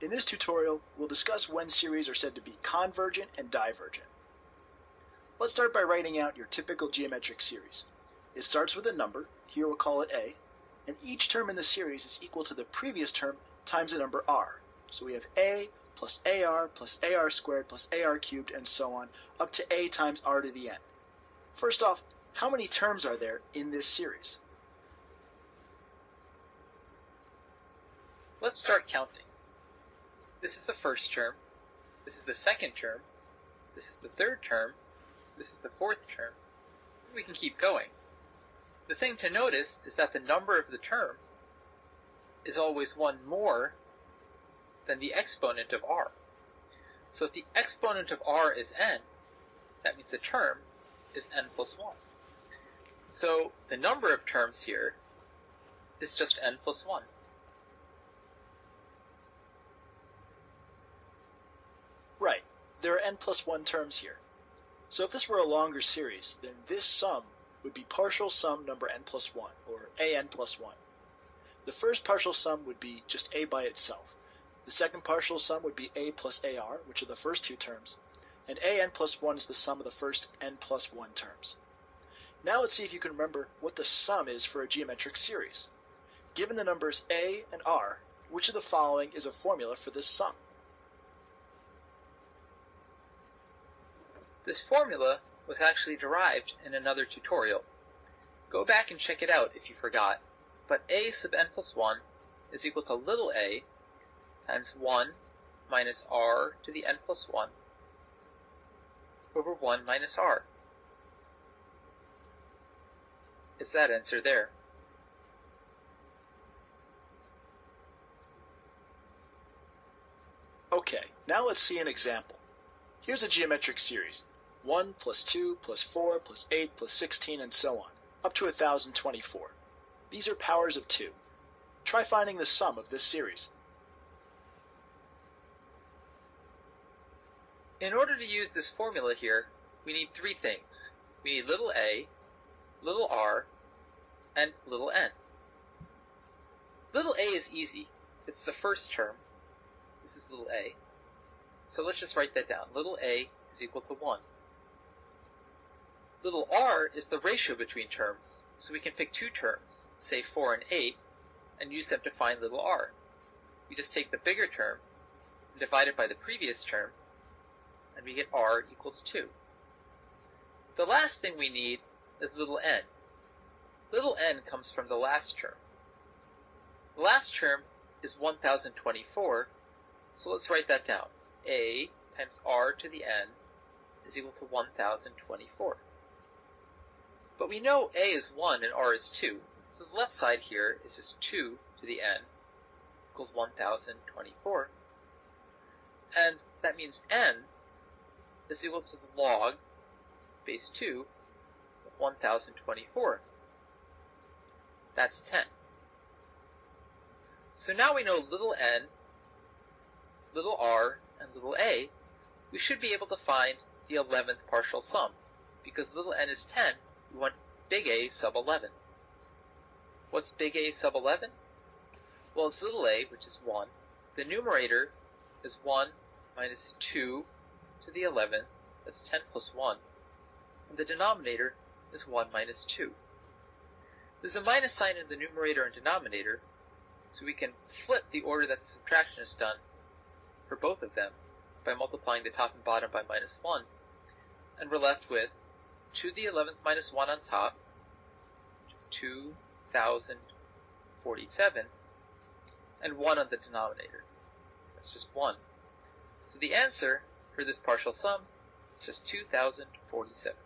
In this tutorial, we'll discuss when series are said to be convergent and divergent. Let's start by writing out your typical geometric series. It starts with a number, here we'll call it A, and each term in the series is equal to the previous term times the number r. So we have A plus AR squared plus AR cubed and so on, up to A times r to the n. First off, how many terms are there in this series? Let's start counting. This is the first term, this is the second term, this is the third term, this is the fourth term, and we can keep going. The thing to notice is that the number of the term is always one more than the exponent of r. So if the exponent of r is n, that means the term is n plus 1. So the number of terms here is just n plus 1. Right, there are n plus 1 terms here. So if this were a longer series, then this sum would be partial sum number n plus 1, or an plus 1. The first partial sum would be just a by itself. The second partial sum would be a plus ar, which are the first two terms, and an plus 1 is the sum of the first n plus 1 terms. Now let's see if you can remember what the sum is for a geometric series. Given the numbers a and r, which of the following is a formula for this sum? This formula was actually derived in another tutorial. Go back and check it out if you forgot, but a sub n plus 1 is equal to little a times 1 minus r to the n plus 1 over 1 minus r. It's that answer there. Okay, now let's see an example. Here's a geometric series. 1 plus 2 plus 4 plus 8 plus 16 and so on, up to 1024. These are powers of 2. Try finding the sum of this series. In order to use this formula here, we need three things. We need little a, little r, and little n. Little a is easy. It's the first term. This is little a. So let's just write that down. Little a is equal to 1. Little r is the ratio between terms, so we can pick two terms, say 4 and 8, and use them to find little r. We just take the bigger term and divide it by the previous term, and we get r equals 2. The last thing we need is little n. Little n comes from the last term. The last term is 1024, so let's write that down. A times r to the n is equal to 1024. But we know a is 1 and r is 2, so the left side here is just 2 to the n equals 1024. And that means n is equal to the log base 2 of 1024. That's 10. So now we know little n, little r, and little a, we should be able to find the 11th partial sum. Because little n is 10, we want big A sub 11. What's big A sub 11? Well, it's little a, which is 1. The numerator is 1 minus 2 to the 11th, that's 10 plus 1. And the denominator is 1 minus 2. There's a minus sign in the numerator and denominator, so we can flip the order that the subtraction is done for both of them by multiplying the top and bottom by minus 1, and we're left with 2 to the 11th minus 1 on top, which is 2047, and 1 on the denominator. That's just 1. So the answer for this partial sum is just 2047.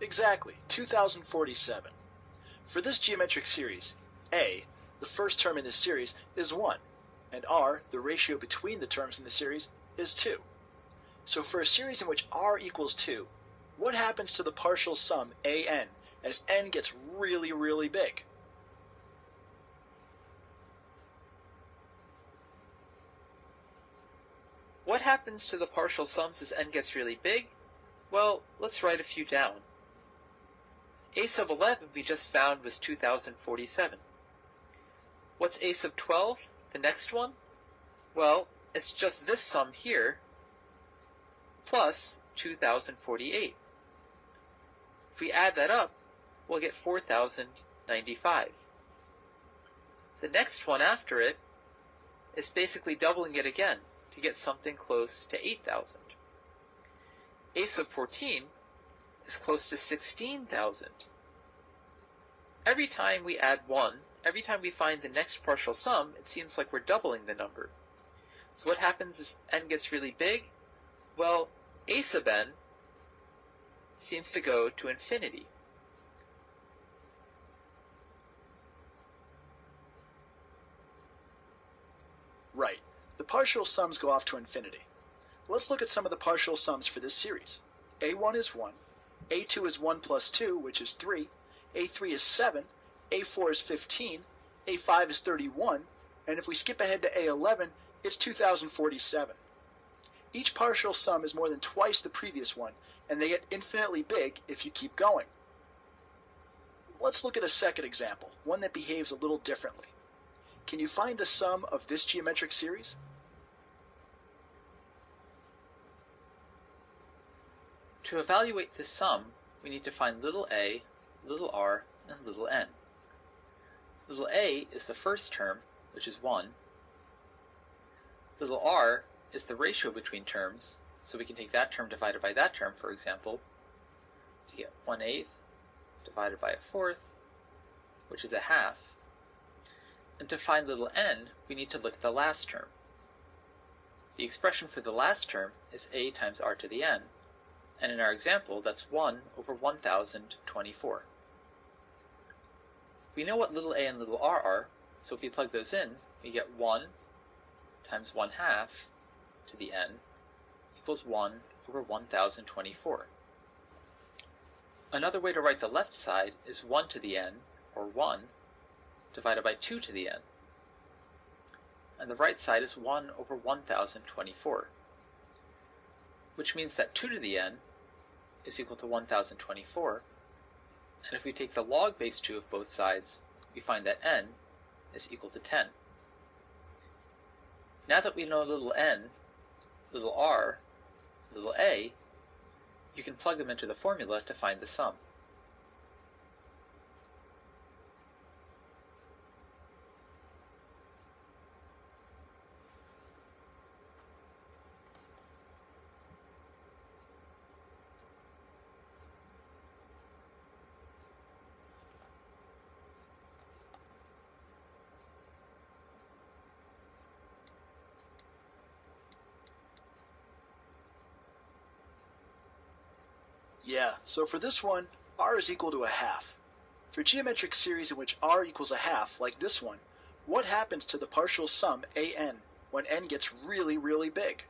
Exactly, 2047. For this geometric series, a, the first term in this series, is 1, and r, the ratio between the terms in the series, is 2. So for a series in which r equals 2, what happens to the partial sum an as n gets really, really big? What happens to the partial sums as n gets really big Well, let's write a few down. A sub 11 we just found was 2047. What's A sub 12, the next one? Well, it's just this sum here, plus 2048. If we add that up, we'll get 4095. The next one after it is basically doubling it again to get something close to 8,000. A sub 14 is close to 16,000. Every time we add one, every time we find the next partial sum, it seems like we're doubling the number. So what happens is n gets really big? Well, a sub n seems to go to infinity. Right. The partial sums go off to infinity. Let's look at some of the partial sums for this series. A1 is 1. A2 is 1 plus 2, which is 3. A3 is 7. A4 is 15. A5 is 31. And if we skip ahead to A11, it's 2047. Each partial sum is more than twice the previous one, and they get infinitely big if you keep going. Let's look at a second example, one that behaves a little differently. Can you find the sum of this geometric series? To evaluate this sum, we need to find little a, little r, and little n. Little a is the first term, which is 1. Little r is the ratio between terms, so we can take that term divided by that term, for example, to get 1/8 divided by 1/4, which is 1/2. And to find little n, we need to look at the last term. The expression for the last term is a times r to the n, and in our example, that's 1 over 1024. We know what little a and little r are, so if we plug those in, we get 1 times 1/2 to the n equals 1 over 1024. Another way to write the left side is 1 to the n, or 1, divided by 2 to the n. And the right side is 1 over 1024, which means that 2 to the n is equal to 1024, and if we take the log base 2 of both sides, we find that n is equal to 10. Now that we know little n, little r, little a, you can plug them into the formula to find the sum. Yeah, so for this one, r is equal to 1/2. For a geometric series in which r equals 1/2, like this one, what happens to the partial sum an when n gets really, really big?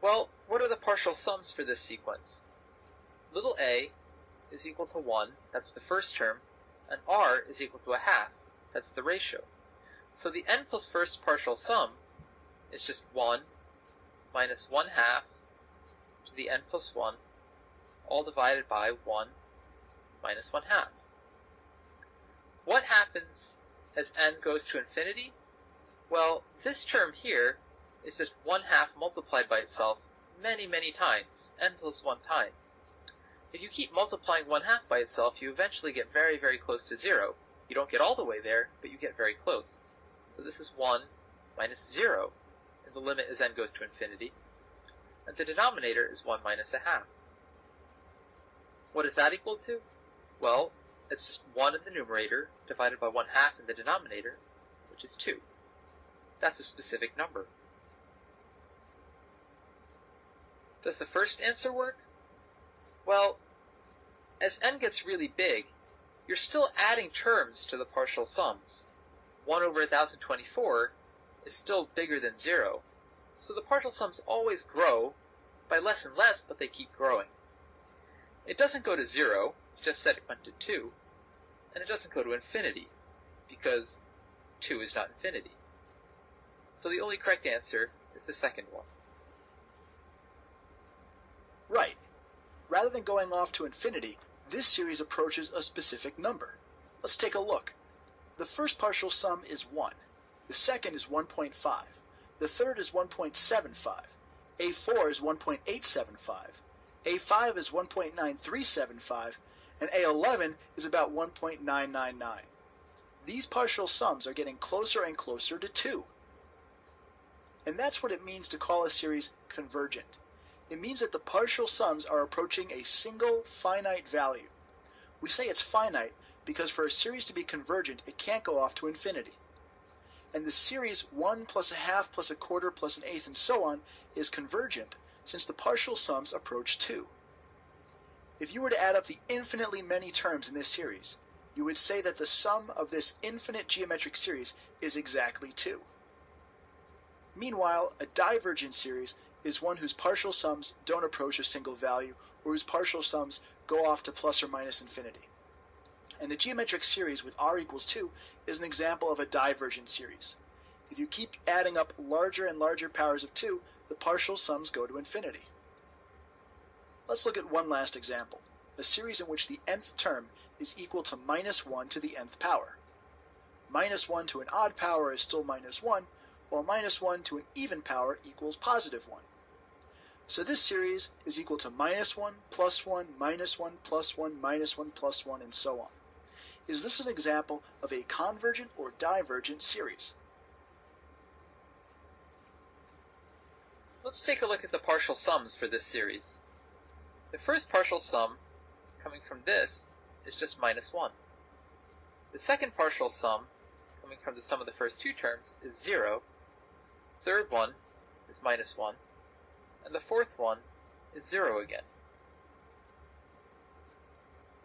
Well, what are the partial sums for this sequence? Little a is equal to 1, that's the first term, and r is equal to 1/2. That's the ratio. So the n plus first partial sum is just 1 minus 1/2 to the n plus 1, all divided by 1 minus 1/2. What happens as n goes to infinity? Well, this term here is just 1/2 multiplied by itself many, many times, n plus 1 times. If you keep multiplying 1/2 by itself, you eventually get very, very close to 0. You don't get all the way there, but you get very close. So this is 1 minus 0, and the limit as n goes to infinity. And the denominator is 1 minus 1/2. What is that equal to? Well, it's just 1 in the numerator divided by 1/2 in the denominator, which is 2. That's a specific number. Does the first answer work? Well, as n gets really big, you're still adding terms to the partial sums. 1 over 1024 is still bigger than 0, so the partial sums always grow by less and less, but they keep growing. It doesn't go to 0, just that it went to 2, and it doesn't go to infinity, because 2 is not infinity. So the only correct answer is the second one. Right. Rather than going off to infinity, this series approaches a specific number. Let's take a look. The first partial sum is 1. The second is 1.5. The third is 1.75. A4 is 1.875. A5 is 1.9375. And A11 is about 1.999. These partial sums are getting closer and closer to 2. And that's what it means to call a series convergent. It means that the partial sums are approaching a single finite value. We say it's finite because for a series to be convergent, it can't go off to infinity. And the series 1 plus a half plus a quarter plus an eighth and so on is convergent since the partial sums approach 2. If you were to add up the infinitely many terms in this series, you would say that the sum of this infinite geometric series is exactly 2. Meanwhile, a divergent series is one whose partial sums don't approach a single value, or whose partial sums go off to plus or minus infinity. And the geometric series with r equals 2 is an example of a divergent series. If you keep adding up larger and larger powers of 2, the partial sums go to infinity. Let's look at one last example, a series in which the nth term is equal to minus 1 to the nth power. Minus 1 to an odd power is still minus 1, while minus 1 to an even power equals positive 1. So this series is equal to minus 1, plus 1, minus 1, plus 1, minus 1, plus 1, and so on. Is this an example of a convergent or divergent series? Let's take a look at the partial sums for this series. The first partial sum coming from this is just minus 1. The second partial sum coming from the sum of the first two terms is 0. The third one is minus 1. And the fourth one is 0 again.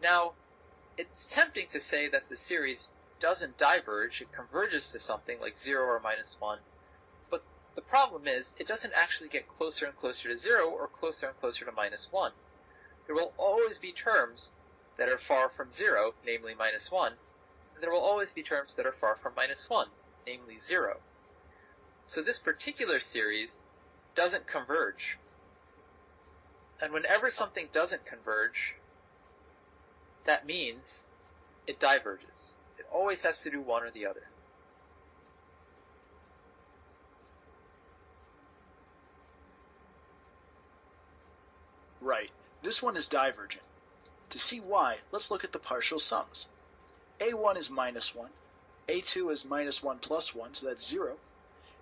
Now, it's tempting to say that the series doesn't diverge, it converges to something like 0 or minus 1. But the problem is, it doesn't actually get closer and closer to 0 or closer and closer to minus 1. There will always be terms that are far from 0, namely minus 1, and there will always be terms that are far from minus 1, namely 0. So this particular series doesn't converge. And whenever something doesn't converge, that means it diverges. It always has to do one or the other. Right. This one is divergent. To see why, let's look at the partial sums. A1 is minus 1. A2 is minus 1 plus 1, so that's 0.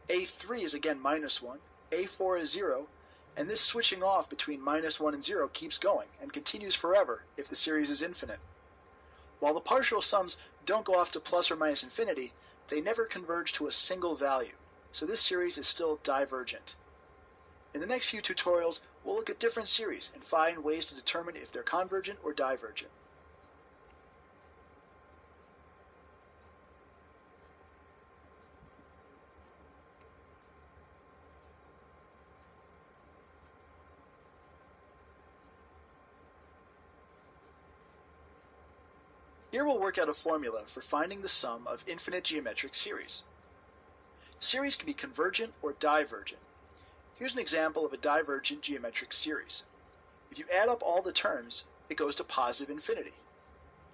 A3 is again minus 1. A4 is 0. And this switching off between minus 1 and 0 keeps going and continues forever if the series is infinite. While the partial sums don't go off to plus or minus infinity, they never converge to a single value. So this series is still divergent. In the next few tutorials, we'll look at different series and find ways to determine if they're convergent or divergent. Here we'll work out a formula for finding the sum of infinite geometric series. Series can be convergent or divergent. Here's an example of a divergent geometric series. If you add up all the terms, it goes to positive infinity.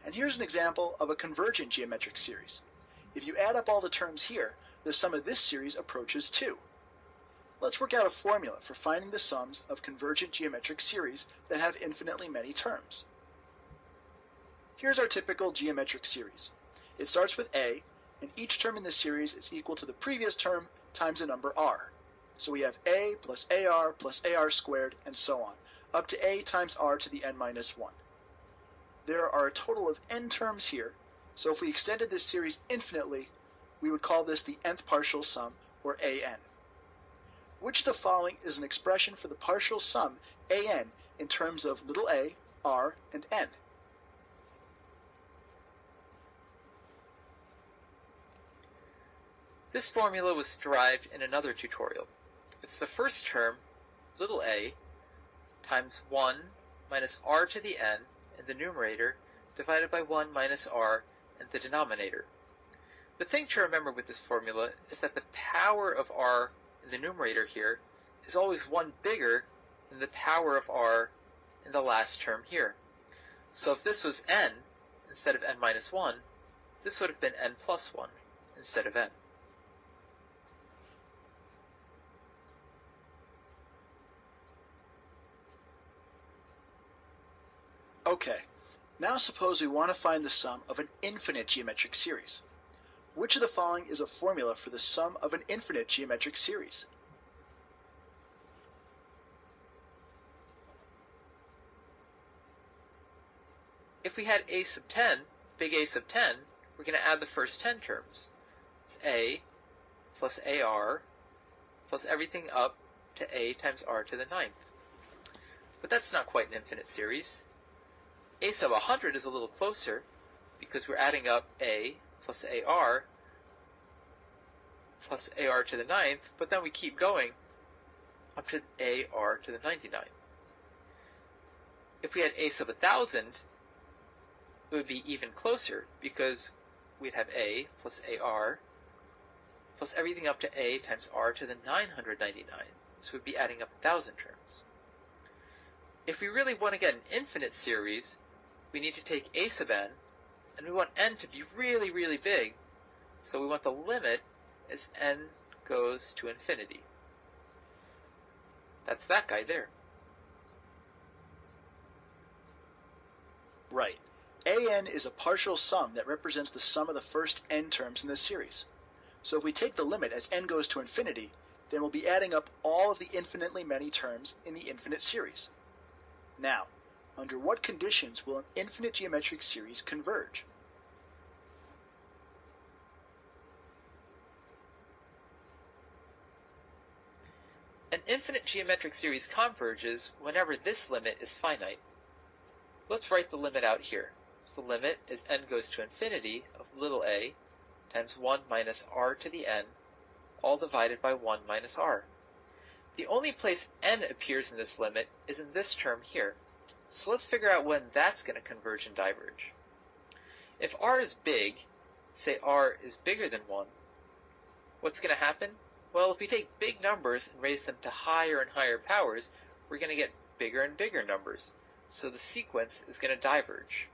And here's an example of a convergent geometric series. If you add up all the terms here, the sum of this series approaches 2. Let's work out a formula for finding the sums of convergent geometric series that have infinitely many terms. Here's our typical geometric series. It starts with A, and each term in the series is equal to the previous term times a number r. So we have A plus AR squared, and so on, up to A times R to the n minus 1. There are a total of n terms here, so if we extended this series infinitely, we would call this the nth partial sum, or AN. Which of the following is an expression for the partial sum, AN, in terms of little a, r, and n? This formula was derived in another tutorial. It's the first term, little a, times 1 minus r to the n in the numerator divided by 1 minus r and the denominator. The thing to remember with this formula is that the power of r in the numerator here is always one bigger than the power of r in the last term here. So if this was n instead of n minus 1, this would have been n plus 1 instead of n. Okay, now suppose we want to find the sum of an infinite geometric series. Which of the following is a formula for the sum of an infinite geometric series? If we had a sub 10, big A sub 10, we're going to add the first 10 terms. It's a plus ar plus everything up to a times r to the 9th. But that's not quite an infinite series. A sub 100 is a little closer because we're adding up a plus ar to the 9th, but then we keep going up to ar to the 99th. If we had a sub 1000, it would be even closer because we'd have a plus ar plus everything up to a times r to the 999. So we'd be adding up 1,000 terms. If we really want to get an infinite series, we need to take a sub n, and we want n to be really, really big, so we want the limit as n goes to infinity. That's that guy there. Right. an is a partial sum that represents the sum of the first n terms in this series. So if we take the limit as n goes to infinity, then we'll be adding up all of the infinitely many terms in the infinite series. Now, under what conditions will an infinite geometric series converge? An infinite geometric series converges whenever this limit is finite. Let's write the limit out here. So the limit as n goes to infinity of little a times 1 minus r to the n, all divided by 1 minus r. The only place n appears in this limit is in this term here. So let's figure out when that's going to converge and diverge. If r is big, say r is bigger than 1, what's going to happen? Well, if we take big numbers and raise them to higher and higher powers, we're going to get bigger and bigger numbers. So the sequence is going to diverge.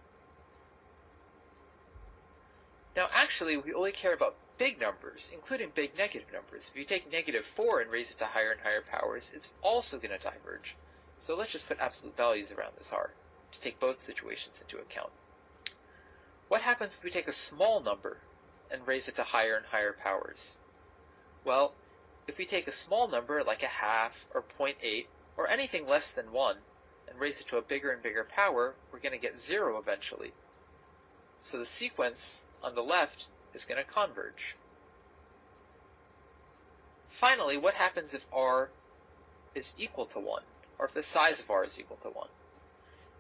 Now actually, we only care about big numbers, including big negative numbers. If you take negative 4 and raise it to higher and higher powers, it's also going to diverge. So let's just put absolute values around this r to take both situations into account. What happens if we take a small number and raise it to higher and higher powers? Well, if we take a small number like a half or 0.8 or anything less than 1 and raise it to a bigger and bigger power, we're going to get 0 eventually. So the sequence on the left is going to converge. Finally, what happens if r is equal to 1, or if the size of r is equal to 1?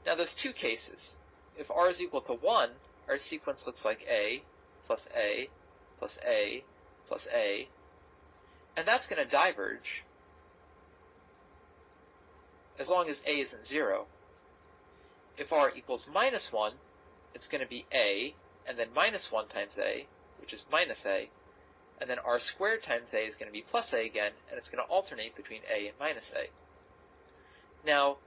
Now there's two cases. If r is equal to 1, our sequence looks like a plus a plus a plus a, and that's going to diverge as long as a isn't 0. If r equals minus 1, it's going to be a and then minus 1 times a, which is minus a, and then r squared times a is going to be plus a again, and it's going to alternate between a and minus a. Now,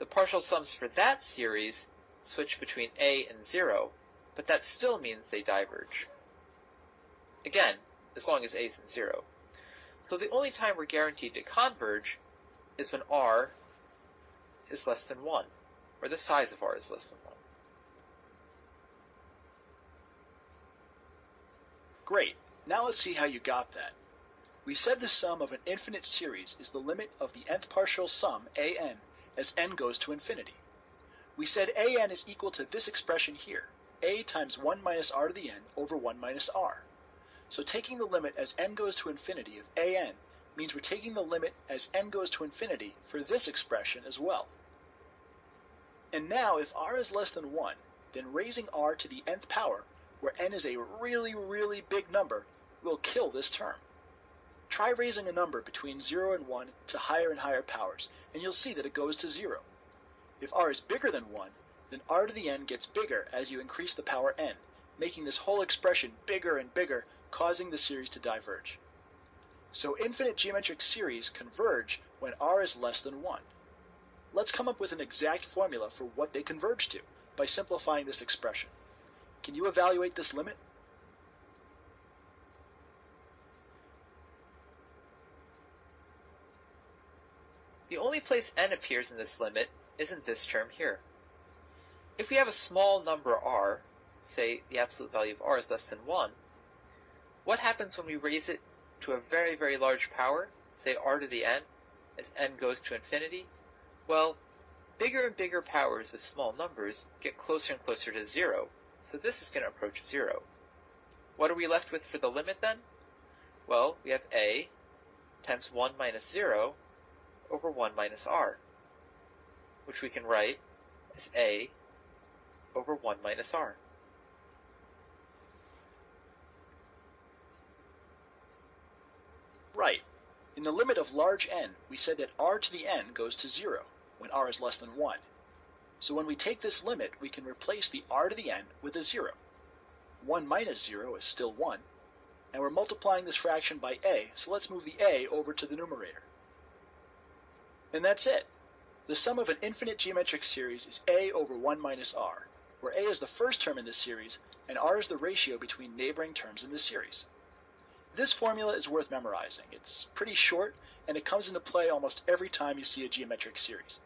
the partial sums for that series switch between a and 0, but that still means they diverge. Again, as long as a isn't 0. So the only time we're guaranteed to converge is when r is less than 1, or the size of r is less than 1. Great. Now let's see how you got that. We said the sum of an infinite series is the limit of the nth partial sum, an, as n goes to infinity. We said an is equal to this expression here, a times 1 minus r to the n over 1 minus r. So taking the limit as n goes to infinity of an means we're taking the limit as n goes to infinity for this expression as well. And now if r is less than 1, then raising r to the nth power, where n is a really, really big number, will kill this term. Try raising a number between 0 and 1 to higher and higher powers, and you'll see that it goes to 0. If r is bigger than 1, then r to the n gets bigger as you increase the power n, making this whole expression bigger and bigger, causing the series to diverge. So infinite geometric series converge when r is less than 1. Let's come up with an exact formula for what they converge to by simplifying this expression. Can you evaluate this limit? The only place n appears in this limit isn't this term here. If we have a small number r, say the absolute value of r is less than 1, what happens when we raise it to a very, very large power, say r to the n, as n goes to infinity? Well, bigger and bigger powers of small numbers get closer and closer to 0, so this is going to approach 0. What are we left with for the limit then? Well, we have a times 1 minus 0 over 1 minus r, which we can write as a over 1 minus r. Right. In the limit of large n, we said that r to the n goes to 0 when r is less than 1. So when we take this limit, we can replace the r to the n with a 0. 1 minus 0 is still 1, and we're multiplying this fraction by a, so let's move the a over to the numerator. And that's it. The sum of an infinite geometric series is a over 1 minus r, where a is the first term in this series, and r is the ratio between neighboring terms in the series. This formula is worth memorizing. It's pretty short, and it comes into play almost every time you see a geometric series.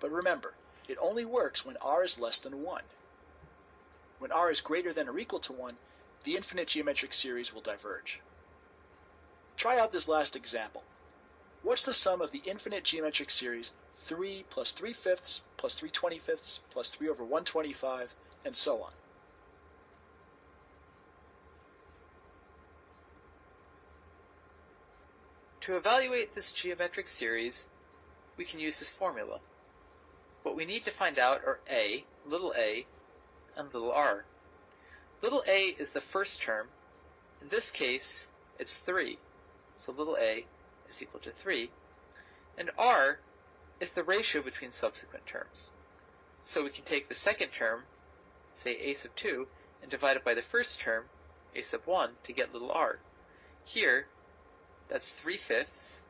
But remember, it only works when r is less than 1. When r is greater than or equal to 1, the infinite geometric series will diverge. Try out this last example. What's the sum of the infinite geometric series 3 plus 3/5 plus 3/25 plus 3 over 125, and so on? To evaluate this geometric series, we can use this formula. What we need to find out are a, and little r. Little a is the first term. In this case, it's 3, so little a is equal to 3, and r is the ratio between subsequent terms. So we can take the second term, say a sub 2, and divide it by the first term, a sub 1, to get little r. Here, that's 3/5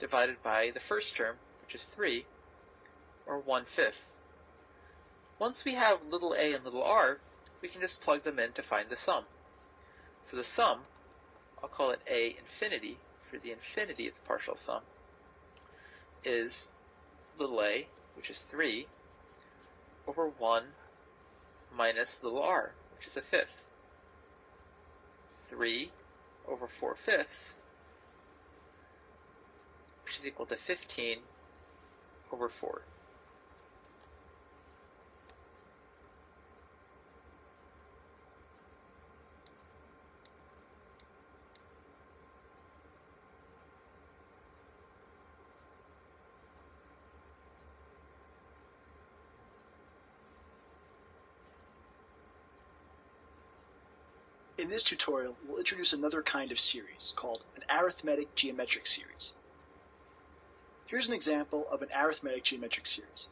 divided by the first term, which is 3, or 1/5. Once we have little a and little r, we can just plug them in to find the sum. So the sum, I'll call it a infinity, for the infinity of the partial sum, is little a, which is 3, over 1 minus little r, which is 1/5. It's 3 over 4/5, which is equal to 15 over 4. In this tutorial, we'll introduce another kind of series called an arithmetic geometric series. Here's an example of an arithmetic geometric series.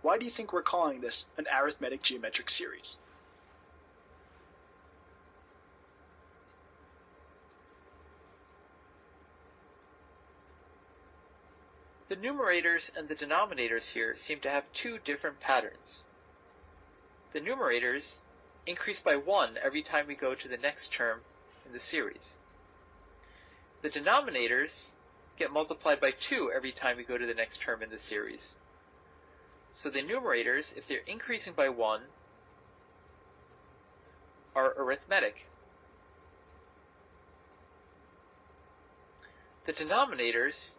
Why do you think we're calling this an arithmetic geometric series? The numerators and the denominators here seem to have two different patterns. The numerators increase by 1 every time we go to the next term in the series. The denominators get multiplied by 2 every time we go to the next term in the series. So the numerators, if they're increasing by 1, are arithmetic. The denominators,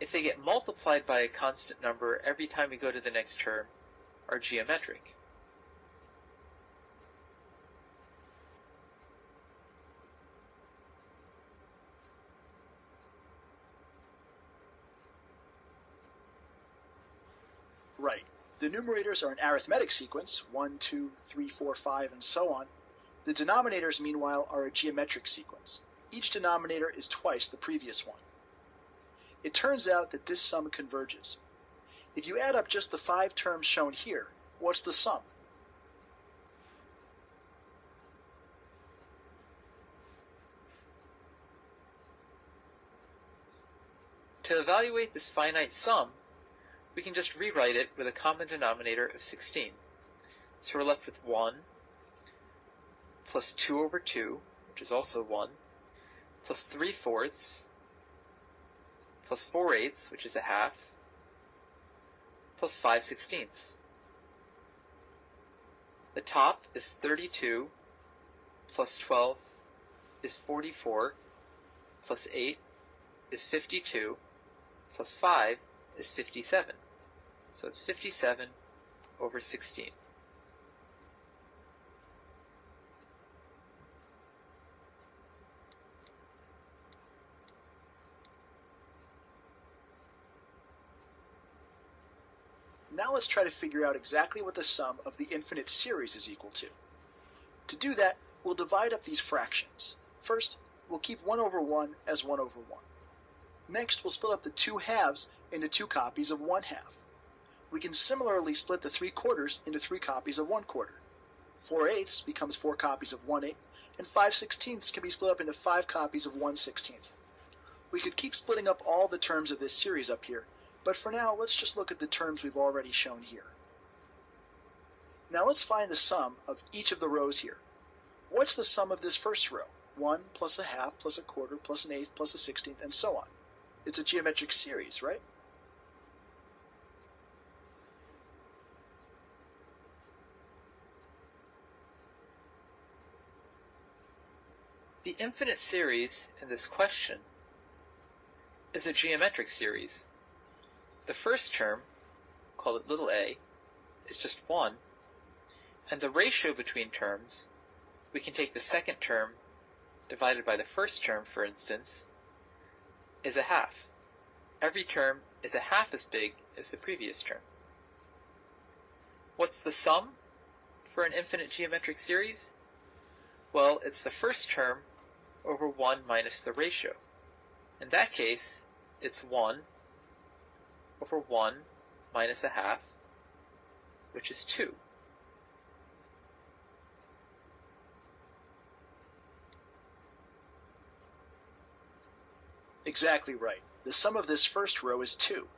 if they get multiplied by a constant number every time we go to the next term, are geometric. Right. The numerators are an arithmetic sequence, 1, 2, 3, 4, 5, and so on. The denominators, meanwhile, are a geometric sequence. Each denominator is twice the previous one. It turns out that this sum converges. If you add up just the 5 terms shown here, what's the sum? To evaluate this finite sum, we can just rewrite it with a common denominator of 16. So we're left with 1 plus 2 over 2, which is also 1, plus 3/4, plus 4/8, which is a half, plus 5/16. The top is 32, plus 12 is 44, plus 8 is 52, plus 5 is 57. So it's 57 over 16. Now let's try to figure out exactly what the sum of the infinite series is equal to. To do that, we'll divide up these fractions. First, we'll keep 1 over 1 as 1 over 1. Next, we'll split up the 2 halves into 2 copies of 1/2. We can similarly split the 3/4 into 3 copies of 1/4. 4/8 becomes 4 copies of 1/8, and 5/16 can be split up into 5 copies of 1/16. We could keep splitting up all the terms of this series up here, but for now, let's just look at the terms we've already shown here. Now let's find the sum of each of the rows here. What's the sum of this first row? 1 plus 1/2 plus 1/4 plus 1/8 plus 1/16, and so on. It's a geometric series, right? The infinite series in this question is a geometric series. The first term, call it little a, is just 1, and the ratio between terms, we can take the second term divided by the first term, for instance, is 1/2. Every term is 1/2 as big as the previous term. What's the sum for an infinite geometric series? Well, it's the first term over 1 minus the ratio. In that case, it's 1 over 1 minus 1/2, which is 2. Exactly right. The sum of this first row is 2.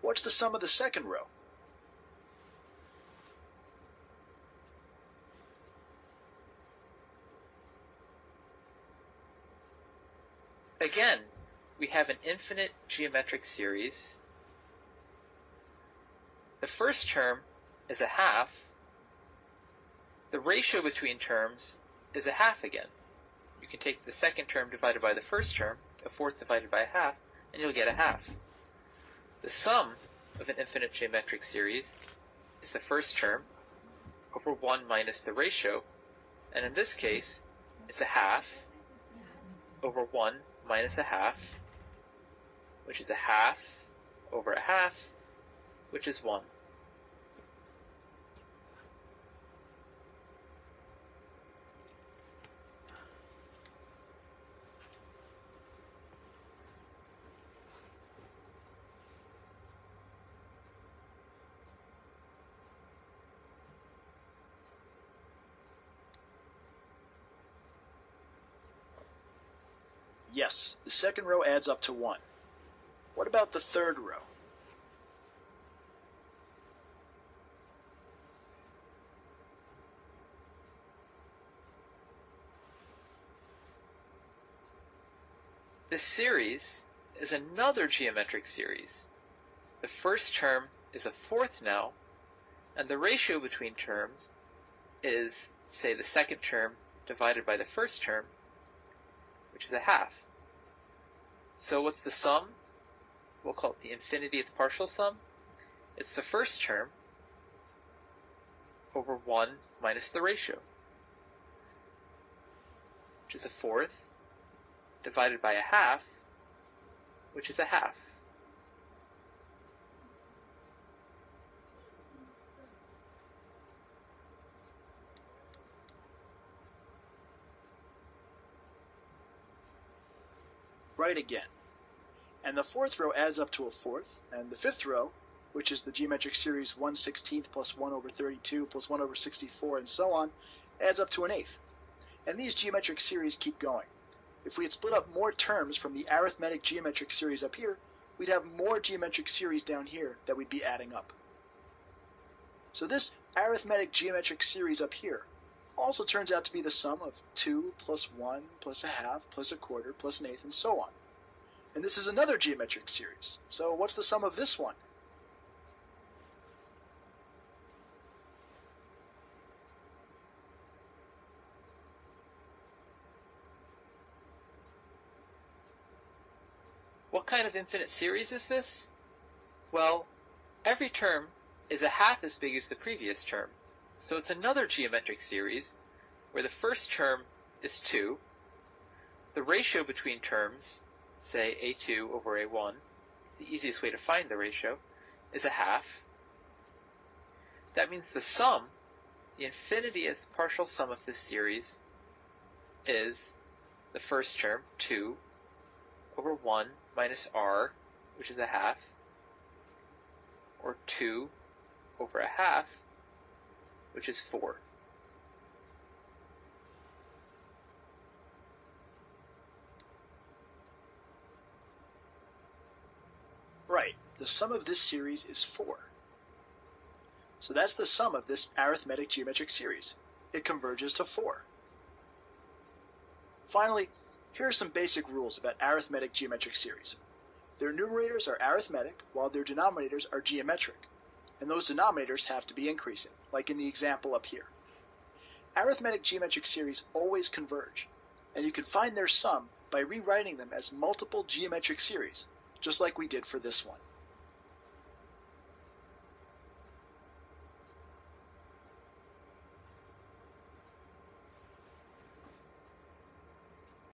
What's the sum of the second row? Again, we have an infinite geometric series. The first term is 1/2. The ratio between terms is 1/2 again. You can take the second term divided by the first term, a fourth divided by 1/2, and you'll get 1/2. The sum of an infinite geometric series is the first term over 1 minus the ratio, and in this case, it's 1/2 over 1 minus 1/2, which is 1/2 over 1/2, which is 1. Yes, the second row adds up to 1. What about the third row? This series is another geometric series. The first term is 1/4 now, and the ratio between terms is, say, the second term divided by the first term, which is 1/2. So what's the sum? We'll call it the infinitieth partial sum. It's the first term over 1 minus the ratio, which is 1/4, divided by 1/2, which is 1/2. Right again. And the fourth row adds up to 1/4, and the fifth row, which is the geometric series 1/16 plus 1 over 32 plus 1 over 64 and so on, adds up to 1/8. And these geometric series keep going. If we had split up more terms from the arithmetic geometric series up here, we'd have more geometric series down here that we'd be adding up. So this arithmetic geometric series up here also turns out to be the sum of 2 plus 1 plus a half plus a quarter plus an eighth and so on. And this is another geometric series. So what's the sum of this one? What kind of infinite series is this? Well, every term is a half as big as the previous term. So it's another geometric series where the first term is 2. The ratio between terms, say a2 over a1, it's the easiest way to find the ratio, is a half. That means the sum, the infinitieth partial sum of this series, is the first term, 2, over 1 minus r, which is a half, or 2 over a half, which is 4. Right, the sum of this series is 4. So that's the sum of this arithmetic geometric series. It converges to 4. Finally, here are some basic rules about arithmetic geometric series. Their numerators are arithmetic, while their denominators are geometric, and those denominators have to be increasing, like in the example up here. Arithmetic geometric series always converge, and you can find their sum by rewriting them as multiple geometric series, just like we did for this one.